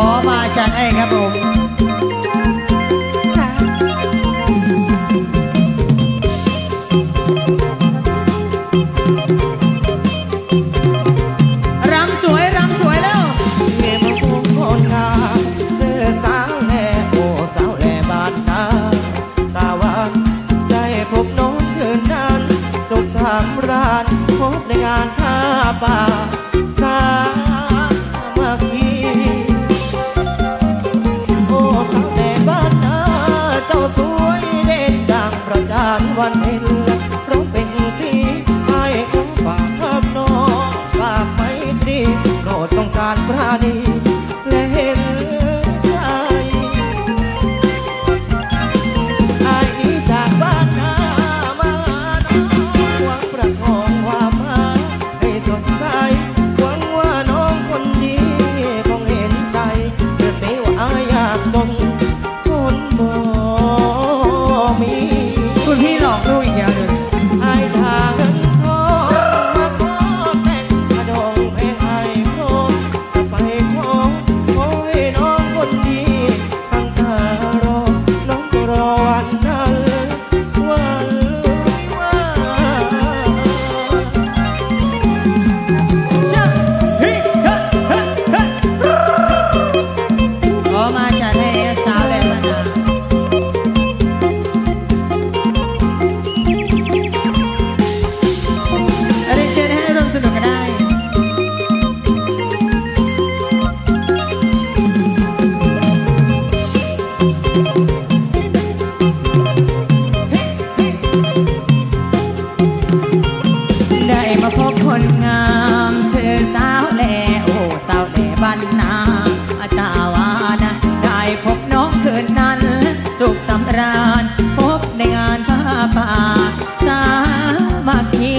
อมาจัดให้ครับผมรำสวยรำสวยแล้วเมื่อมาคุ้มคนงามเสื้อสาวแหล่โอสาวแหล่บาดตาตาวันได้พบน้องเธอนั้นสุขสำราญพบในงานผ้าป่าสามัคคีโอสาวแหล่บาดตาเจ้าสวยเด่นดังประจานวันเห็นสารพระนีและเห็นใจไอ้นี้จากบ้านนามาหวังประคองความหาให้สดใสหวังว่าน้องคนดีคงเห็นใจเกิดแต่ว่าอายยากจนคนบ่มีคุณพี่หลอกลูกอีกอย่างหนึ่งไอ้ทางเงินทองมาขอแต่งกระดองเพลงไอ้พบในงานผ้าป่าสามัคคี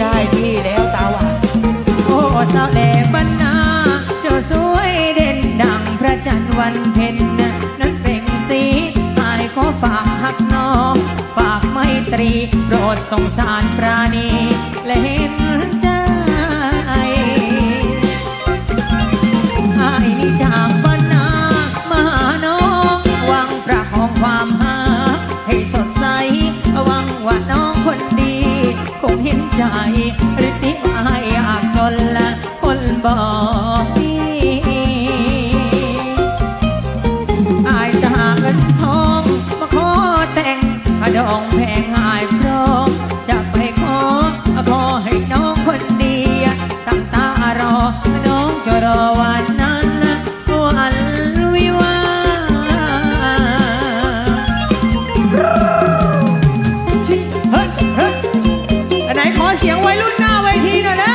ได้ที่แล้วตาหวานโอ้สาวแหล่บ้านนาเจ้าสวยเด่นดังพระจันทร์วันเพ็ญนั้นเปล่งสีอายขอฝากหักน้องฝากไมตรีโปรดสงสารปราณีและเห็นใจอายนี้จากบ้านนามาหาน้องหวังประคองความหาให้สดใสหวังว่าน้องคนดีคงเห็นใจฤทธิ์อายอยากจนละคนบอกพี่อายจะหาเงินทองมาขอแต่งกระดองแพงอายพร้อมจะไปขอให้น้องคนดีตั้งตารอน้องจะรอวันนั้นวันวิวาไหนขอเสียงวัยรุ่นหน้าเวทีหน่อยนะ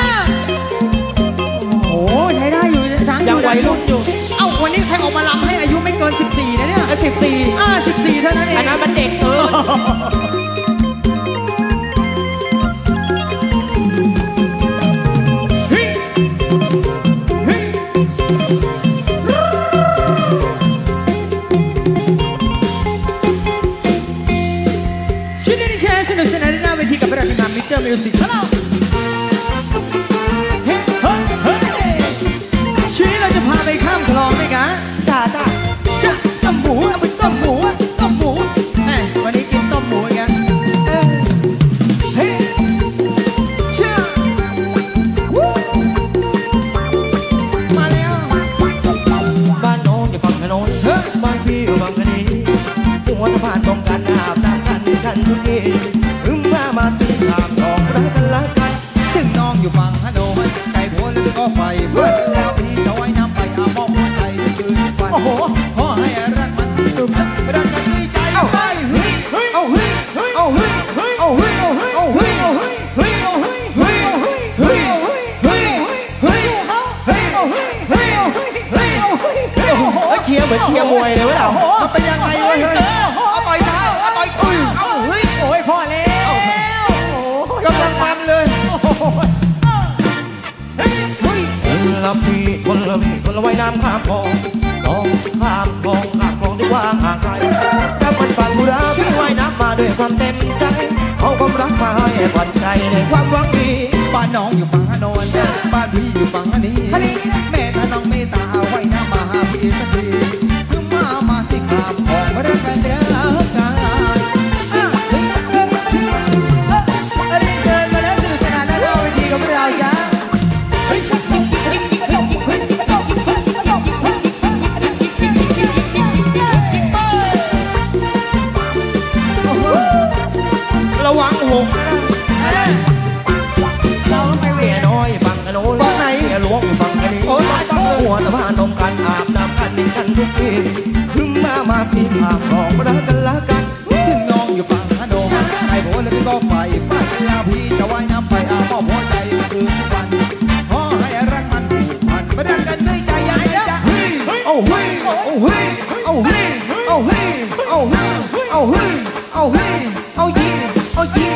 โอ้โหใช้ได้อยู่ทั้งยังวัยรุ่นอยู่เอ้าวันนี้ใครออกมาลำให้อายุไม่เกิน14นะเนี่ย1414เท่านั้นเองอันนั้นมันเด็กเกินมิวสิกของเราเฮ้เฮ้เฮ้ชีวิตเราจะพาไปข้ามคลองไหมคะจ้าจ้าจะต้มหมูเอาไปต้มหมูต้มหมูวันนี้กินต้มหมูกันเฮ้เชื่อมาแล้วบ้านน้องอยู่ฝั่งถนนบ้านพี่อยู่ฝั่งนี้หัวตะพานตรงกันอาบน้ำกันกันทุกทีอึ้งมาสิตามน้องรักกันละกันซึ่งน้องอยู่ฝั่งฮะโนมันไก่หัวเลยก็ไฟเมื่อแล้วพี่จะไว้น้ำไปอาบหัวใจที่ยืนฝันขอให้รักมันตุ่มรักกันด้วยใจเอาเฮ้ยเฮ้ยเอาเฮ้ยเอาเฮ้ยเอาเฮ้ยเอาเฮ้ยเอาเฮ้ยเฮ้ยเอาเฮ้ยเฮ้ยเอาเฮ้ยเฮ้ยเฮ้ยเฮ้ยเอาเฮ้ยเฮ้ยเอาเฮ้ยเฮ้ยเอาเฮ้ยเฮ้ยเอาเฮ้ยเชียร์เหมือนเชียร์มวยเลยวะเรามันเป็นยังไงวะเฮ้ยเอาต่อยเท้าเอาต่อยเอ้ยเอาเฮ้ยโอ้ยพ่อเล่กำลังมันเลยคนละพี่คนละพี่คนละว่ายน้ำข้ามคลองน้องข้ามคลองข้ามคลองที่ว่างห่างไกลแต่คนฝั่งบุรีที่ว่ายน้ำมาด้วยความเต็มใจเอาความรักมาให้หวั่นใจในความหวังดีบ้านน้องอยู่ฝั่งฮานอยบ้านพี่อยู่ฝั่งนี้แม่ท่าน้องเมตตาว่ายน้ำมา วน้ำพานมกันอาบน้ำกันดิกันทุกทีพึ่งมามาสีผาของรักกันละกันซึ่งน้องอยู่ฝั่งพนมไอ้โบ้เลยพี่ก็ไฟปัดลาพี่จะว่ายน้ำไปอาบอบหัวใจคือทุกวันขอให้รักมันผูกพันมาดังกันด้วยใจยังไงจ๊ะโอ้เฮ้ยโอ้เฮ้ยโอ้เฮ้ยโอ้เฮ้ยโอ้เฮ้ยโอ้เฮ้ยโอ้เฮ้ยโอ้ยีโอ้ยี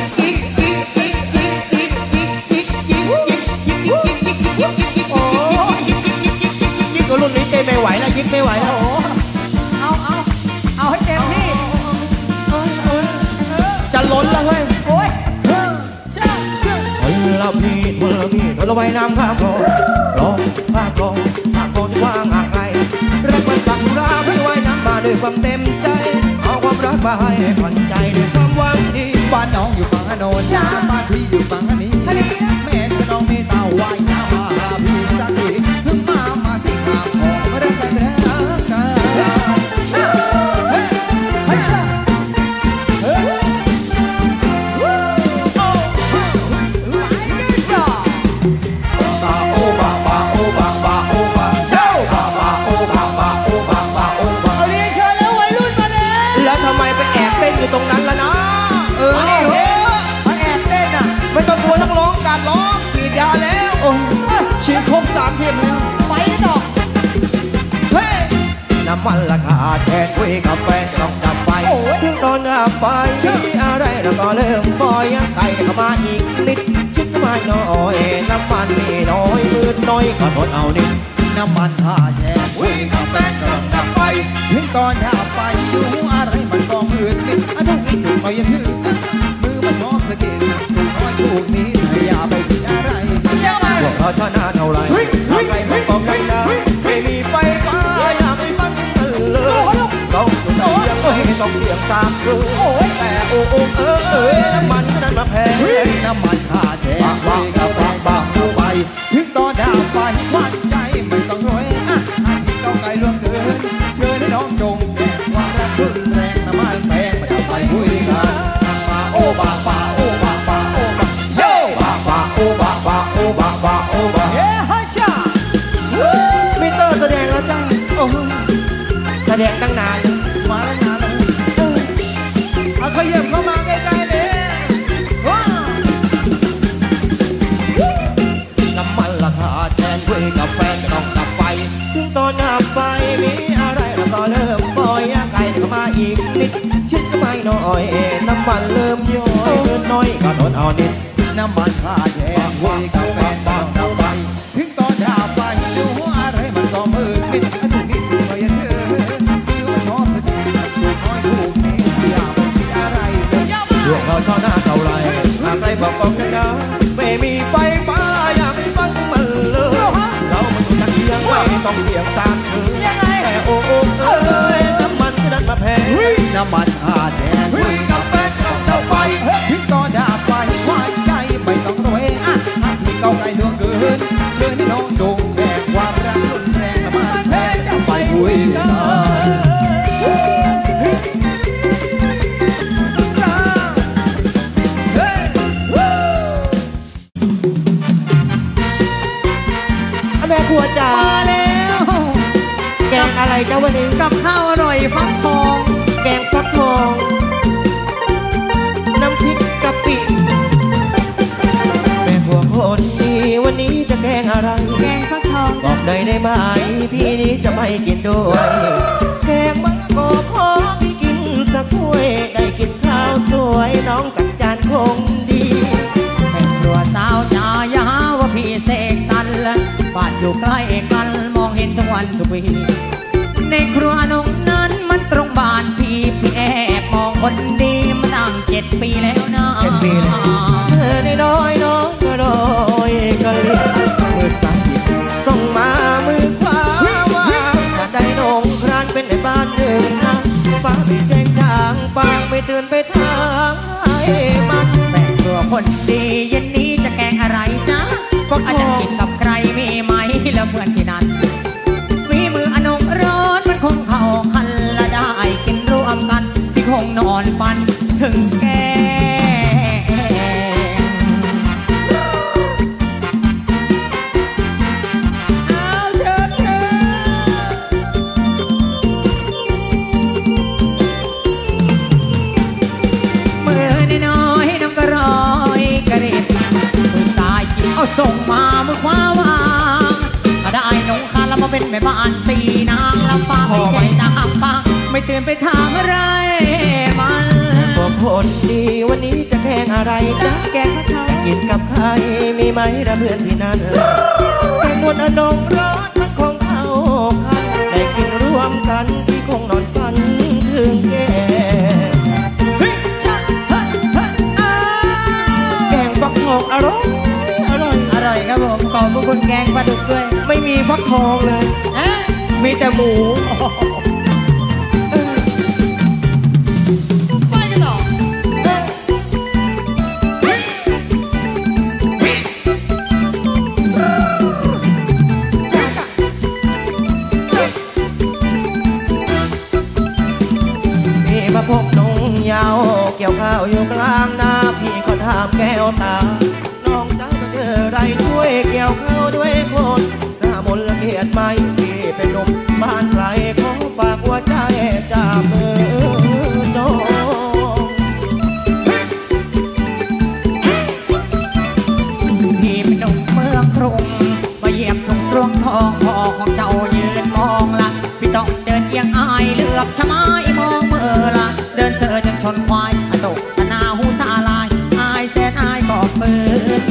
ยิกไม่ไหวแล้วเอาให้เต็มที่จะล้นแล้วเฮ้ยโอ้ยเชื่อเราพี่เราไว้น้ำข้ามคลองข้ามคลองที่ว่างห่างไกลรักมันปักราเพื่อไว้น้ำมาด้วยความเต็มใจเอาความรักมาให้ขวัญใจด้วยความหวังดีบ้านน้องอยู่ฝั่งโน้นบ้านพี่อยู่ฝั่งนี้แม่ก็น้องมีตาไว้น้ำมาพี่สักทีตรงนั้นแล้วนะมาแอบเต้นอ่ะไม่ต้องกลัวนักร้องการร้องฉีดยาแล้วฉีดครบ3 เข็มแล้วไปต่อเฮ้ยน้ำมันราคาแพงคุยกับแฟนต้องดับไฟถึงตอนดับไฟอะไรเราก็เริ่มปล่อยไก่เข้ามาอีกนิดคิดมาหน่อยน้ำมันมีน้อยมืดน้อยก็ทนเอานิดน้ำมันราคาแพงคุยกับแฟนต้องดับไฟถึงตอนดับไฟอยู่อะไรมันก็มืดมิดต้องกินถูกคอยยังถือมือมาชอบสะกิดถูกคอยถูกนี้อย่าไปคิดอะไรพวกเราชนะเท่าไรอะไรมันก็ไม่ได้ไม่มีไฟฟ้าอย่าไปฟังกันเลยต้องถูกยังไม่ต้องเสี่ยงตามครูแต่โอ้โอ้น้ำมันก็นั้นมาแพงน้ำมันขาดแท้ไปกับบ้าเข้าไปถึงตอนดาวไปวัดใจไม่ต้องรวยอ่ะอันนี้ต้องไกลล่วงเกินเชิญให้น้องจงแก่ความรักรุนแรงน้ำมันแพงคุยกันป่าโอป่าป่าโอป่าป่าโอป่าโย่ป่าป่าโอป่าป่าโอป่าป่าโอป่าเฮ้ฮัชชามิเตอร์แสดงแล้วจ้าแสดงตั้งนานมาตั้งนานแล้วเอาขยับเข้ามาใกล้ๆเลยน้ำมันราคาแทนคุยกับแฟนต้องกลับไปถึงตอนดับไปมีอะไรเราก็เริ่มปล่อยไก่เข้ามาอีกนิดชิดก็ไม่น้อยน้ำมันเริ่มย้อยเกินน้อยก็ทนเอานิดน้ำมันพาแย่คุยกับแฟนต้องกลับไปถึงตอนดับไปดูอะไรมันก็มืดมิดถูกนิดถูกหน่อยเธอคือว่าชอบสนิทถูกน้อยถูกนี้อย่าไปคิดอะไรดวงเราชอบหน้าเท่าไรหากใครบอกบอกกันนะไม่มีไฟฟ้าอย่าไปฟังมันเลยเรามันอยู่ตั้งเที่ยงไม่ต้องเที่ยงตามเธอแต่โอ้โอ้น้ำมันก็ดันมาแพงน้ำมันอาแดงคุยกับแฟนต้องเดาไปถึงตอนดับไปหวานใจไม่ต้องรวยอ่ะหากมีเก้าไกลดวงเกินเชิญให้น้องจงแบกความรักรุนแรงมาแทนไปคุยกันแม่ครัวจ๋ามาแล้วแกงอะไรเจ้าวันนี้กับข้าวอร่อยฟักทองแกงฟักทองน้ำพริกกะปิแม่ผัวคนนี้วันนี้จะแกงอะไรแกงฟักทองบอกได้ได้ไหมพี่นี้จะไม่กินด้วยแกงมะกอกขอพี่กินสักถ้วยได้กินข้าวสวยน้องสักจานคงดีแม่ผัวสาวจ๋าอย่าหาว่าพี่เสกสรรบ้านอยู่ใกล้กันมองเห็นทุกวันทุกวีในครัวน้องนั้นมันตรงบ้านพี่แอบมองคนดีมาตั้ง7 ปีแล้วนะ7 ปีแล้วเธอได้น้อยน้องก็รอยก็เลี้ยงมือซ้ายส่งมามือขวาว่าถ้าได้น้องครานเป็นในบ้านหนึ่งนะฟ้าไม่แจ้งทางปางไม่ตื่นไปทางให้มันแบ่งตัวคนดีเย็นนี้จะแกงอะไรจ๊ะก็อาจจะกินกับใครมีไหมแล้วเพื่อนที่นั่นฝีมืออนงร้อนมันคงเข้าคันละได้กินร่วมกันที่คงนอนฟันถึงแกเอาเชิญ ม่บ้านสีนางลำปางใจตาอับปางไม่ตื่นไปทางอะไรมันบอกผลดีวันนี้จะแข่งอะไรจะแกงข้าวกินกับใครมีไหมระเพื่อนที่นั่นแกงวนอนงร้อนมันคงเข้าคันได้กินร่วมกันที่คงนอนฝันถึงแกแกงฟักทองอร่อยอร่อยอร่อยครับผมขอบคุณแกงปลาดุกด้วยไม่มีฟักทองเลยมีแต่หมูเกี่ยวข้าวอยู่กลางนาพี่ก็ถามแก้วตาน้องจ้ามาเจอไรช่วยเกี่ยวข้าวด้วยคนหน้ามนละเกียดไหมพี่เป็นหนุ่มบ้านไกลขอฝากหัวใจจ้าเมื่อจองพี่เป็นหนุ่มเมืองกรุงมาเยี่ยมทุ่งรวงทองพ่อของเจ้ายืนมองละพี่ต้องเดินเอียงอายเลือกชะไม้มองเมื่อละเดินเสือจนชนควายอตกนาหูตาลายอายแสนอายก็เปิด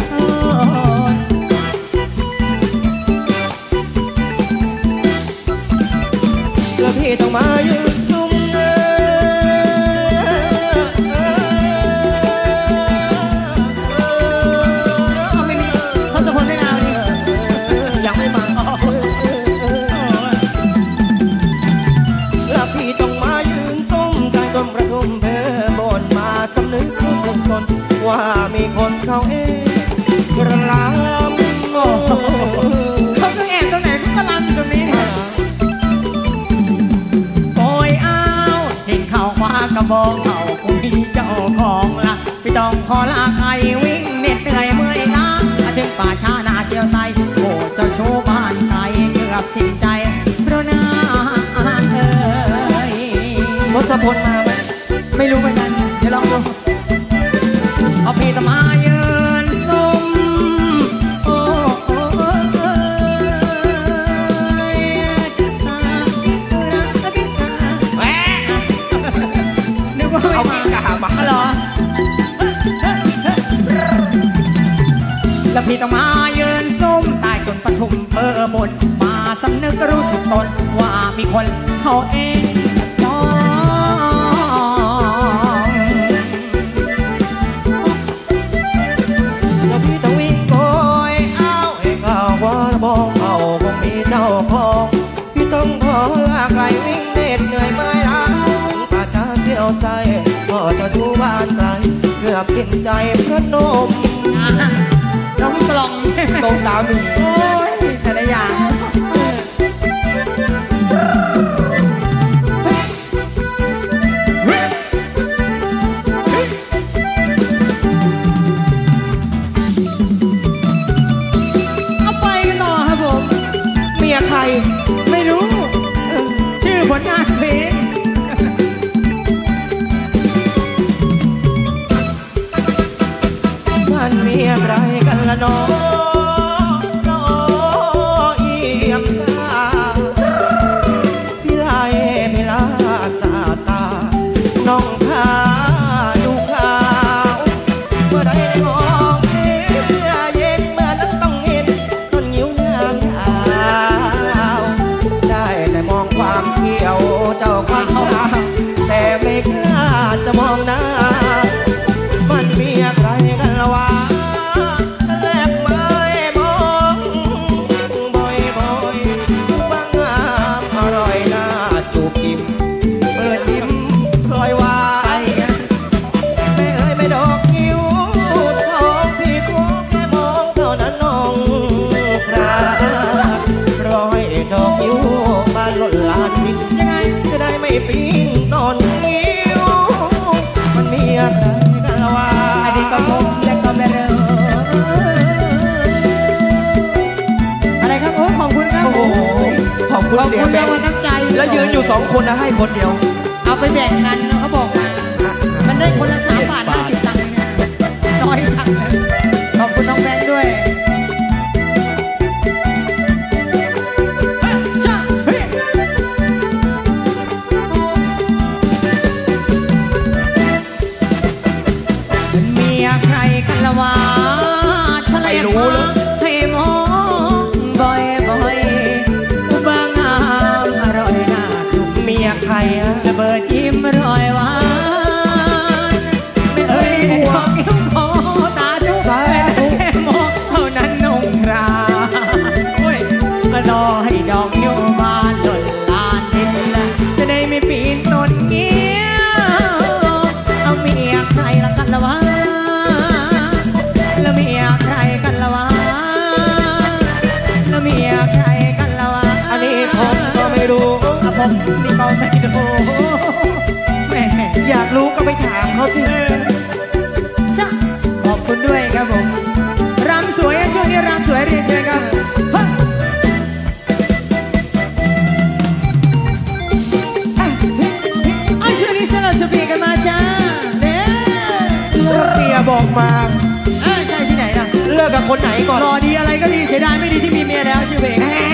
เกือบพี่ต้องมายืนซุ่มไม่มีเขาจะคนได้นานเลยยังไม่มาว่ามีคนเขาเองกระลำโง่เขาต้องแอบตรงไหนเขากระลำอยู่ตรงนี้เนี่ยโอยอ้าวเห็นเขาว่ากระบอกเขาคงมีเจ้าของละไม่ต้องขอลาใครวิ่งเหน็ดเหนื่อยเมื่อยล้าถึงป่าช้านาเสียวไซโอ้เจ้าโชว์บ้านไกลเกือบสิ้นใจเพราะน่าเอ่ยมดสะพนมาไหมไม่รู้เหมือนกันเดี๋ยวลองดูเอาพี่ต้องมาเยือนซุ่มโอ้ยแหวนึกว่าเอาพี่กะหาบ้าเหรอแล้วพี่ต้องมาเยือนซุ่มใต้ต้นปทุมเพื่อบนมาสำนึกรู้สึกตนว่ามีคนเขาเองพี่ต้องขอลาไกลวิ่งเหน็ดเหนื่อยไม่ล้าป่าช้าเสียวไซพ่อจะดูบ้านไกลเกือบสิ้นใจเพราะนมน้องกล่องตรงตามีโอ้ยแต่ละอย่างไม่รู้ชื่อผลงานเพลงมันมีอะไรกันละน้องน้องเอี่ยมตาพี่ลายพี่ลาสาตาน้องพาดูข่าวเมื่อใดได้มองเย็นเมื่อนั้นต้องเห็นต้นยิ้วเนื้อความเที่ยวเจ้าความตาแต่ไม่กล้าจะมองหน้ามันมีอะไรกันละวะแลบไม่มองบ่อยๆบางงามอร่อยหน้าจูบกิมเปิดยิ้มพลอยวายไม่เอ่ยไม่ดอกยิ้วท้องพี่คงแค่มองเท่านั้นน้องกระรอยดอกยิ้วหล่นลานมิดยังไงจะได้ไม่ปิ้งตอนนี้มันมีอะไรกันละวะอันนี้ก็ผมและก็แม่เร็วอะไรครับโอ้ขอบคุณครับโอ้ขอบคุณเสียงแบ่งแล้วยืนอยู่สองคนนะให้คนเดียวเอาไปแบ่งกันเขาบอกมามันได้คนละ3.50 บาทน้อยจังขอบคุณน้องแบงค์ด้วย ส้มนี่เมาไม่โดแม่อยากรู้ก็ไปถามเขาสิจ้ะขอบคุณด้วยครับผมรำสวยช่วงนี้รำสวยเรียนเชิญครับเอาช่วงนี้สลับสเปียกันมาจ้าเนี่ยระเบียบอกมาใช่ที่ไหนล่ะเลิกกับคนไหนก่อนรอดีอะไรก็ดีเสียดายไม่ดีที่มีเมียแล้วชื่อเพลง